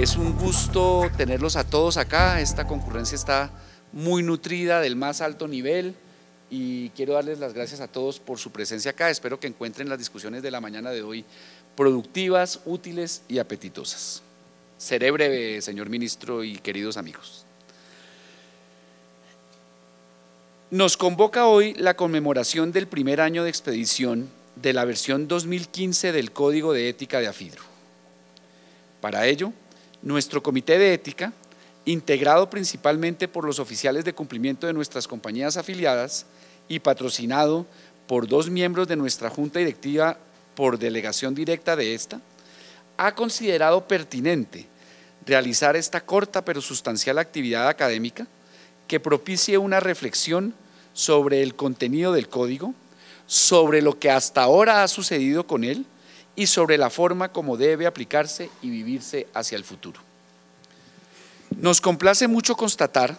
Es un gusto tenerlos a todos acá, esta concurrencia está muy nutrida, del más alto nivel, y quiero darles las gracias a todos por su presencia acá. Espero que encuentren las discusiones de la mañana de hoy productivas, útiles y apetitosas. Seré breve, señor ministro y queridos amigos. Nos convoca hoy la conmemoración del primer año de expedición de la versión 2015 del Código de Ética de AFIDRO. Para ello, nuestro Comité de Ética, integrado principalmente por los oficiales de cumplimiento de nuestras compañías afiliadas y patrocinado por dos miembros de nuestra Junta Directiva por delegación directa de esta, ha considerado pertinente realizar esta corta pero sustancial actividad académica que propicie una reflexión sobre el contenido del código, sobre lo que hasta ahora ha sucedido con él y sobre la forma como debe aplicarse y vivirse hacia el futuro. Nos complace mucho constatar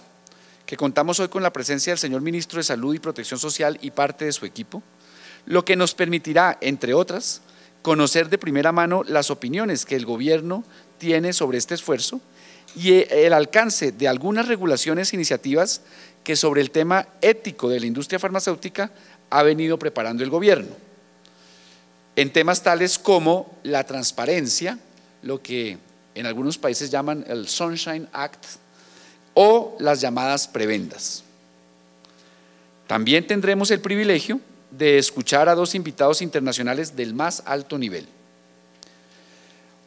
que contamos hoy con la presencia del señor ministro de Salud y Protección Social y parte de su equipo, lo que nos permitirá, entre otras, conocer de primera mano las opiniones que el gobierno tiene sobre este esfuerzo y el alcance de algunas regulaciones e iniciativas que sobre el tema ético de la industria farmacéutica ha venido preparando el gobierno, en temas tales como la transparencia, lo que en algunos países llaman el Sunshine Act, o las llamadas prebendas. También tendremos el privilegio de escuchar a dos invitados internacionales del más alto nivel.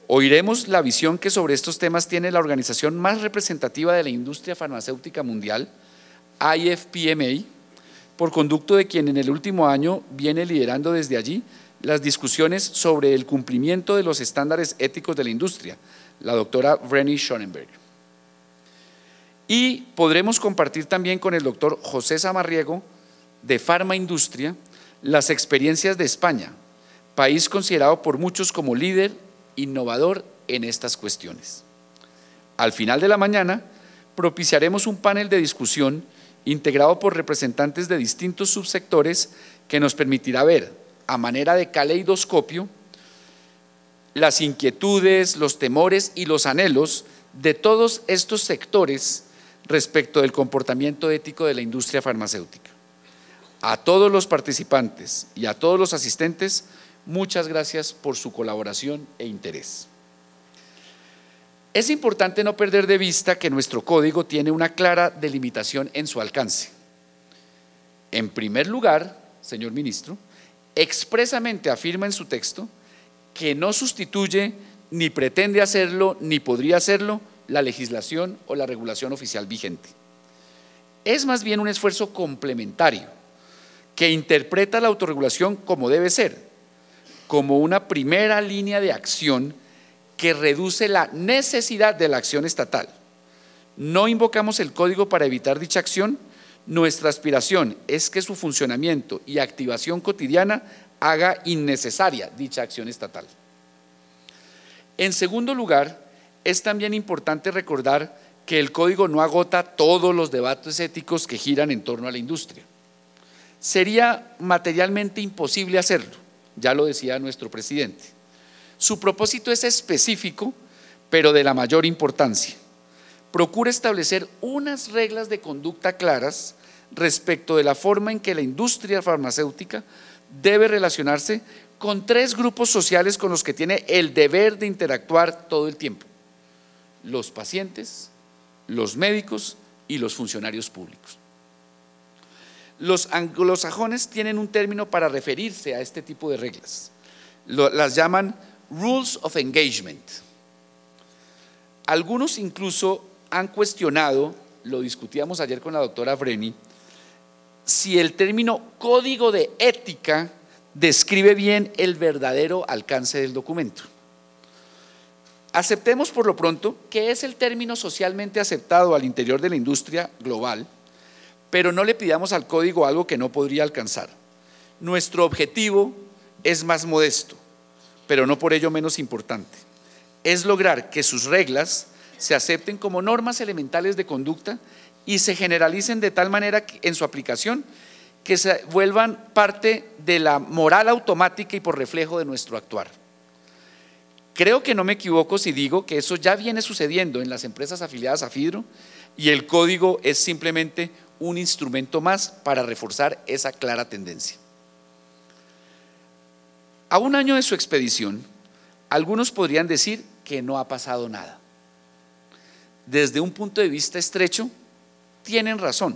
Oiremos la visión que sobre estos temas tiene la organización más representativa de la industria farmacéutica mundial, IFPMA, por conducto de quien en el último año viene liderando desde allí las discusiones sobre el cumplimiento de los estándares éticos de la industria, la doctora Brenny Schonenberg. Y podremos compartir también con el doctor José Samarriego, de Pharma Industria, las experiencias de España, país considerado por muchos como líder innovador en estas cuestiones. Al final de la mañana propiciaremos un panel de discusión integrado por representantes de distintos subsectores que nos permitirá ver, a manera de caleidoscopio, las inquietudes, los temores y los anhelos de todos estos sectores respecto del comportamiento ético de la industria farmacéutica. A todos los participantes y a todos los asistentes, muchas gracias por su colaboración e interés. Es importante no perder de vista que nuestro código tiene una clara delimitación en su alcance. En primer lugar, señor ministro, expresamente afirma en su texto que no sustituye, ni pretende hacerlo, ni podría hacerlo, la legislación o la regulación oficial vigente. Es más bien un esfuerzo complementario que interpreta la autorregulación como debe ser, como una primera línea de acción que reduce la necesidad de la acción estatal. No invocamos el código para evitar dicha acción. Nuestra aspiración es que su funcionamiento y activación cotidiana haga innecesaria dicha acción estatal. En segundo lugar, es también importante recordar que el código no agota todos los debates éticos que giran en torno a la industria. Sería materialmente imposible hacerlo, ya lo decía nuestro presidente. Su propósito es específico, pero de la mayor importancia. Procura establecer unas reglas de conducta claras respecto de la forma en que la industria farmacéutica debe relacionarse con tres grupos sociales con los que tiene el deber de interactuar todo el tiempo: los pacientes, los médicos y los funcionarios públicos. Los anglosajones tienen un término para referirse a este tipo de reglas, las llaman Rules of Engagement. Algunos incluso han cuestionado, lo discutíamos ayer con la doctora Brenny, si el término código de ética describe bien el verdadero alcance del documento. Aceptemos por lo pronto que es el término socialmente aceptado al interior de la industria global, pero no le pidamos al código algo que no podría alcanzar. Nuestro objetivo es más modesto, pero no por ello menos importante. Es lograr que sus reglas se acepten como normas elementales de conducta y se generalicen de tal manera en su aplicación que se vuelvan parte de la moral automática y por reflejo de nuestro actuar. Creo que no me equivoco si digo que eso ya viene sucediendo en las empresas afiliadas a AFIDRO y el código es simplemente un instrumento más para reforzar esa clara tendencia. A un año de su expedición, algunos podrían decir que no ha pasado nada. Desde un punto de vista estrecho, tienen razón.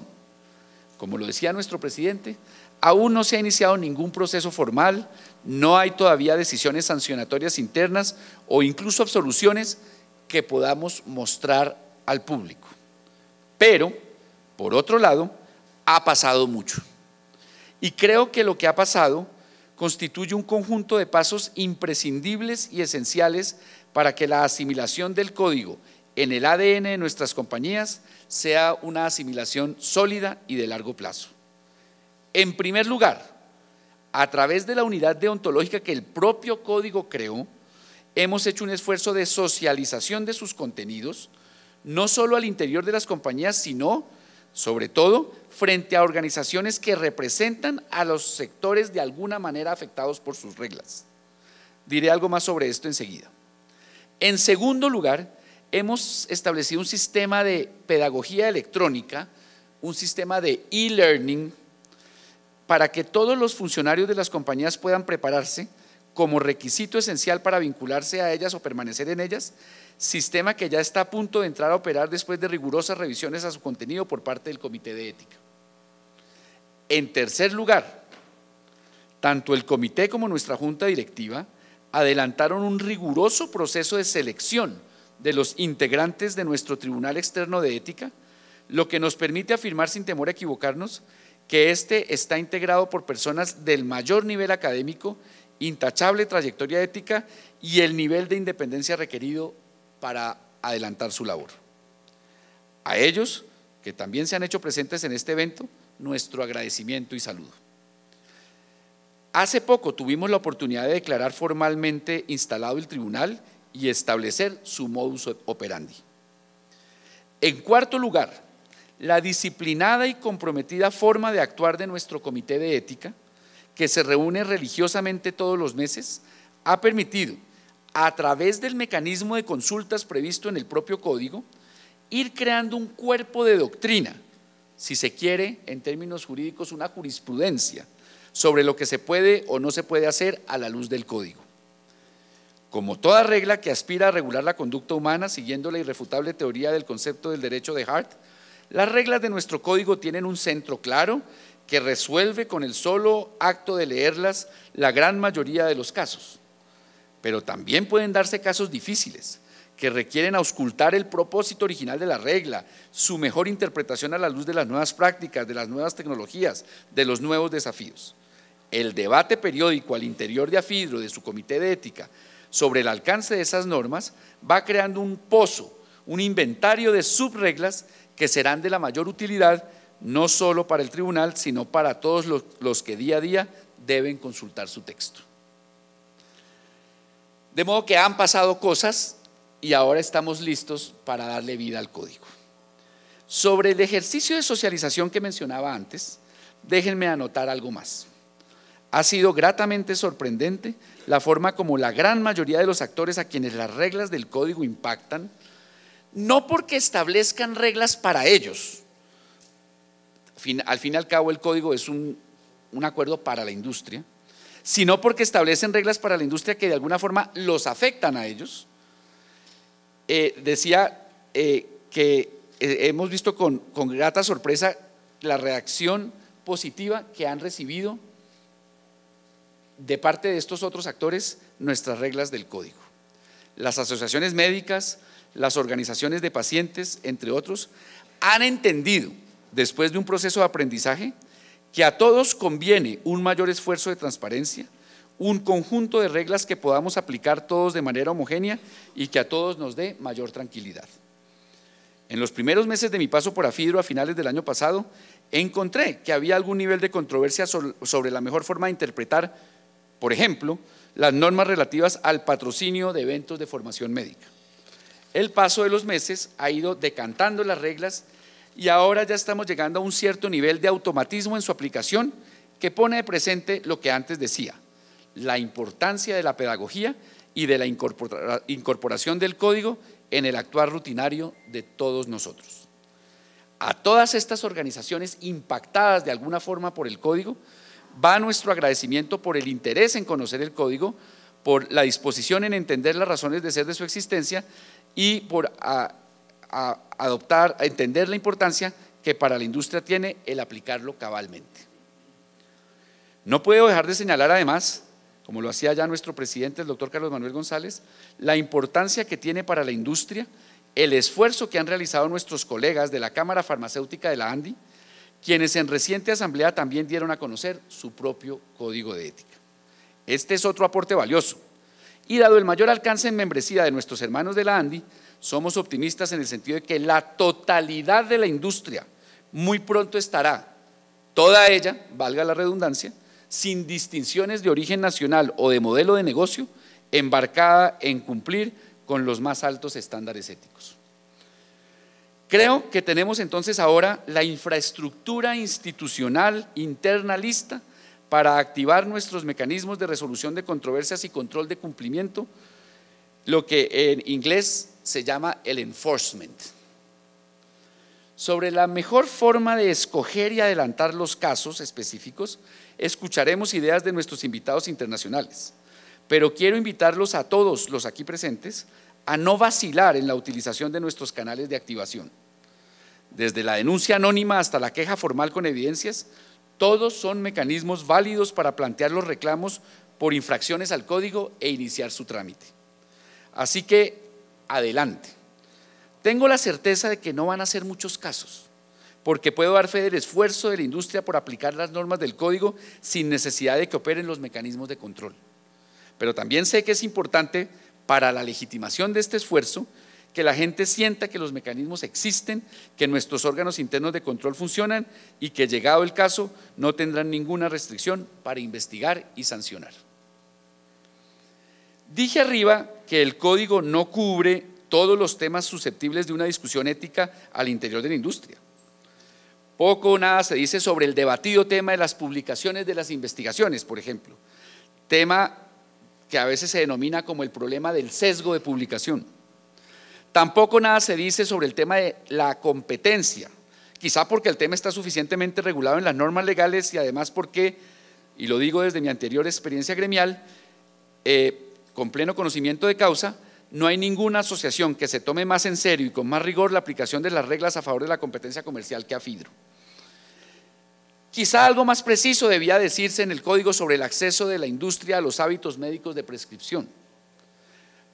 Como lo decía nuestro presidente, aún no se ha iniciado ningún proceso formal, no hay todavía decisiones sancionatorias internas o incluso absoluciones que podamos mostrar al público. Pero, por otro lado, ha pasado mucho. Y creo que lo que ha pasado constituye un conjunto de pasos imprescindibles y esenciales para que la asimilación del código en el ADN de nuestras compañías sea una asimilación sólida y de largo plazo. En primer lugar, a través de la unidad deontológica que el propio código creó, hemos hecho un esfuerzo de socialización de sus contenidos, no solo al interior de las compañías, sino, sobre todo, frente a organizaciones que representan a los sectores de alguna manera afectados por sus reglas. Diré algo más sobre esto enseguida. En segundo lugar, hemos establecido un sistema de pedagogía electrónica, un sistema de e-learning, para que todos los funcionarios de las compañías puedan prepararse como requisito esencial para vincularse a ellas o permanecer en ellas, sistema que ya está a punto de entrar a operar después de rigurosas revisiones a su contenido por parte del Comité de Ética. En tercer lugar, tanto el Comité como nuestra Junta Directiva adelantaron un riguroso proceso de selección de los integrantes de nuestro Tribunal Externo de Ética, lo que nos permite afirmar sin temor a equivocarnos que este está integrado por personas del mayor nivel académico, intachable trayectoria ética y el nivel de independencia requerido para adelantar su labor. A ellos, que también se han hecho presentes en este evento, nuestro agradecimiento y saludo. Hace poco tuvimos la oportunidad de declarar formalmente instalado el tribunal y establecer su modus operandi. En cuarto lugar, la disciplinada y comprometida forma de actuar de nuestro Comité de Ética, que se reúne religiosamente todos los meses, ha permitido, a través del mecanismo de consultas previsto en el propio Código, ir creando un cuerpo de doctrina, si se quiere, en términos jurídicos, una jurisprudencia sobre lo que se puede o no se puede hacer a la luz del Código. Como toda regla que aspira a regular la conducta humana, siguiendo la irrefutable teoría del concepto del derecho de Hart, las reglas de nuestro código tienen un centro claro que resuelve con el solo acto de leerlas la gran mayoría de los casos. Pero también pueden darse casos difíciles que requieren auscultar el propósito original de la regla, su mejor interpretación a la luz de las nuevas prácticas, de las nuevas tecnologías, de los nuevos desafíos. El debate periódico al interior de AFIDRO, de su Comité de Ética, sobre el alcance de esas normas va creando un pozo, un inventario de subreglas que serán de la mayor utilidad no solo para el tribunal, sino para todos los que día a día deben consultar su texto. De modo que han pasado cosas y ahora estamos listos para darle vida al código. Sobre el ejercicio de socialización que mencionaba antes, déjenme anotar algo más. Ha sido gratamente sorprendente la forma como la gran mayoría de los actores a quienes las reglas del código impactan, no porque establezcan reglas para ellos. Al fin y al cabo el código es un acuerdo para la industria, sino porque establecen reglas para la industria que de alguna forma los afectan a ellos. Decía que hemos visto con grata sorpresa la reacción positiva que han recibido de parte de estos otros actores nuestras reglas del código. Las asociaciones médicas, las organizaciones de pacientes, entre otros, han entendido, después de un proceso de aprendizaje, que a todos conviene un mayor esfuerzo de transparencia, un conjunto de reglas que podamos aplicar todos de manera homogénea y que a todos nos dé mayor tranquilidad. En los primeros meses de mi paso por AFIDRO a finales del año pasado, encontré que había algún nivel de controversia sobre la mejor forma de interpretar, por ejemplo, las normas relativas al patrocinio de eventos de formación médica. El paso de los meses ha ido decantando las reglas y ahora ya estamos llegando a un cierto nivel de automatismo en su aplicación que pone de presente lo que antes decía, la importancia de la pedagogía y de la incorporación del código en el actuar rutinario de todos nosotros. A todas estas organizaciones impactadas de alguna forma por el código, va nuestro agradecimiento por el interés en conocer el código, por la disposición en entender las razones de ser de su existencia y por entender la importancia que para la industria tiene el aplicarlo cabalmente. No puedo dejar de señalar además, como lo hacía ya nuestro presidente, el doctor Carlos Manuel González, la importancia que tiene para la industria el esfuerzo que han realizado nuestros colegas de la Cámara Farmacéutica de la ANDI, quienes en reciente asamblea también dieron a conocer su propio código de ética. Este es otro aporte valioso y dado el mayor alcance en membresía de nuestros hermanos de la ANDI, somos optimistas en el sentido de que la totalidad de la industria muy pronto estará, toda ella, valga la redundancia, sin distinciones de origen nacional o de modelo de negocio, embarcada en cumplir con los más altos estándares éticos. Creo que tenemos entonces ahora la infraestructura institucional interna lista para activar nuestros mecanismos de resolución de controversias y control de cumplimiento, lo que en inglés se llama el enforcement. Sobre la mejor forma de escoger y adelantar los casos específicos, escucharemos ideas de nuestros invitados internacionales, pero quiero invitarlos a todos los aquí presentes a no vacilar en la utilización de nuestros canales de activación. Desde la denuncia anónima hasta la queja formal con evidencias, todos son mecanismos válidos para plantear los reclamos por infracciones al código e iniciar su trámite. Así que, adelante. Tengo la certeza de que no van a ser muchos casos, porque puedo dar fe del esfuerzo de la industria por aplicar las normas del código sin necesidad de que operen los mecanismos de control. Pero también sé que es importante para la legitimación de este esfuerzo, que la gente sienta que los mecanismos existen, que nuestros órganos internos de control funcionan y que llegado el caso no tendrán ninguna restricción para investigar y sancionar. Dije arriba que el código no cubre todos los temas susceptibles de una discusión ética al interior de la industria. Poco o nada se dice sobre el debatido tema de las publicaciones de las investigaciones, por ejemplo, tema que a veces se denomina como el problema del sesgo de publicación. Tampoco nada se dice sobre el tema de la competencia, quizá porque el tema está suficientemente regulado en las normas legales y además porque, y lo digo desde mi anterior experiencia gremial, con pleno conocimiento de causa, no hay ninguna asociación que se tome más en serio y con más rigor la aplicación de las reglas a favor de la competencia comercial que AFIDRO. Quizá algo más preciso debía decirse en el código sobre el acceso de la industria a los hábitos médicos de prescripción.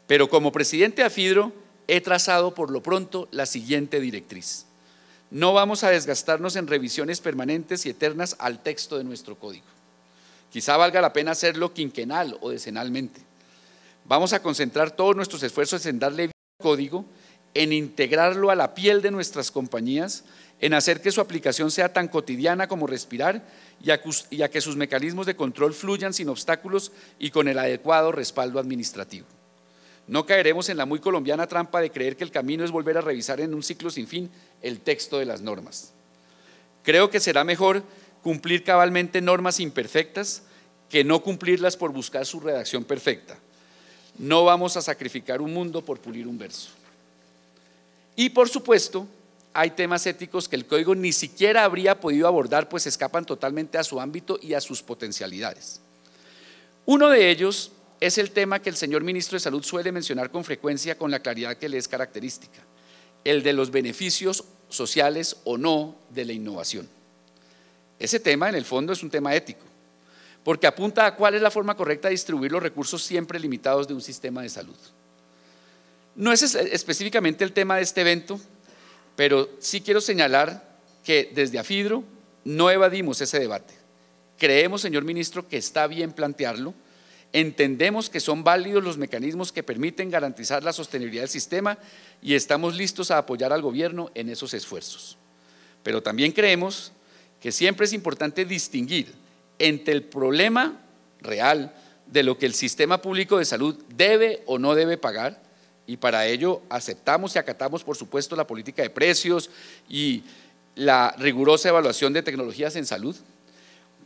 Pero como presidente de AFIDRO he trazado por lo pronto la siguiente directriz. No vamos a desgastarnos en revisiones permanentes y eternas al texto de nuestro código. Quizá valga la pena hacerlo quinquenal o decenalmente. Vamos a concentrar todos nuestros esfuerzos en darle vida al código, en integrarlo a la piel de nuestras compañías, en hacer que su aplicación sea tan cotidiana como respirar y a que sus mecanismos de control fluyan sin obstáculos y con el adecuado respaldo administrativo. No caeremos en la muy colombiana trampa de creer que el camino es volver a revisar en un ciclo sin fin el texto de las normas. Creo que será mejor cumplir cabalmente normas imperfectas que no cumplirlas por buscar su redacción perfecta. No vamos a sacrificar un mundo por pulir un verso. Y por supuesto, hay temas éticos que el código ni siquiera habría podido abordar, pues escapan totalmente a su ámbito y a sus potencialidades. Uno de ellos es el tema que el señor ministro de Salud suele mencionar con frecuencia con la claridad que le es característica, el de los beneficios sociales o no de la innovación. Ese tema, en el fondo, es un tema ético, porque apunta a cuál es la forma correcta de distribuir los recursos siempre limitados de un sistema de salud. No es específicamente el tema de este evento, pero sí quiero señalar que desde AFIDRO no evadimos ese debate. Creemos, señor ministro, que está bien plantearlo, entendemos que son válidos los mecanismos que permiten garantizar la sostenibilidad del sistema y estamos listos a apoyar al gobierno en esos esfuerzos. Pero también creemos que siempre es importante distinguir entre el problema real de lo que el sistema público de salud debe o no debe pagar, y para ello aceptamos y acatamos, por supuesto, la política de precios y la rigurosa evaluación de tecnologías en salud,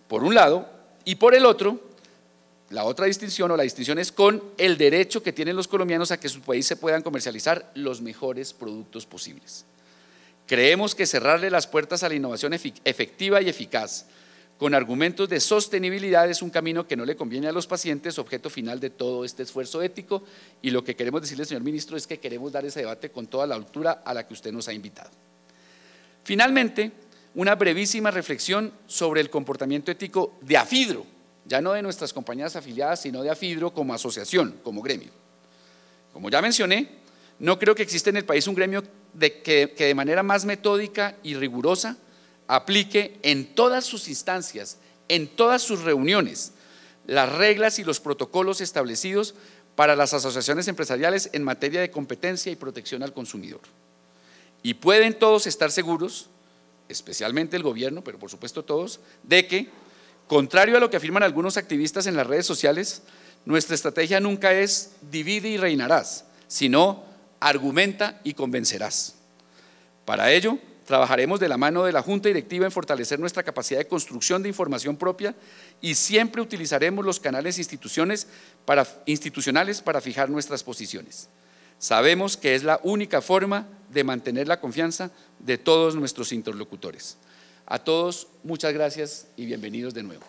por un lado, y por el otro, La otra distinción o la distinción es con el derecho que tienen los colombianos a que en su país se puedan comercializar los mejores productos posibles. Creemos que cerrarle las puertas a la innovación efectiva y eficaz con argumentos de sostenibilidad es un camino que no le conviene a los pacientes, objeto final de todo este esfuerzo ético, y lo que queremos decirle, señor ministro, es que queremos dar ese debate con toda la altura a la que usted nos ha invitado. Finalmente, una brevísima reflexión sobre el comportamiento ético de AFIDRO, ya no de nuestras compañías afiliadas, sino de AFIDRO como asociación, como gremio. Como ya mencioné, no creo que exista en el país un gremio que de manera más metódica y rigurosa aplique en todas sus instancias, en todas sus reuniones, las reglas y los protocolos establecidos para las asociaciones empresariales en materia de competencia y protección al consumidor. Y pueden todos estar seguros, especialmente el gobierno, pero por supuesto todos, de que, contrario a lo que afirman algunos activistas en las redes sociales, nuestra estrategia nunca es divide y reinarás, sino argumenta y convencerás. Para ello, trabajaremos de la mano de la Junta Directiva en fortalecer nuestra capacidad de construcción de información propia y siempre utilizaremos los canales institucionales para fijar nuestras posiciones. Sabemos que es la única forma de mantener la confianza de todos nuestros interlocutores. A todos, muchas gracias y bienvenidos de nuevo.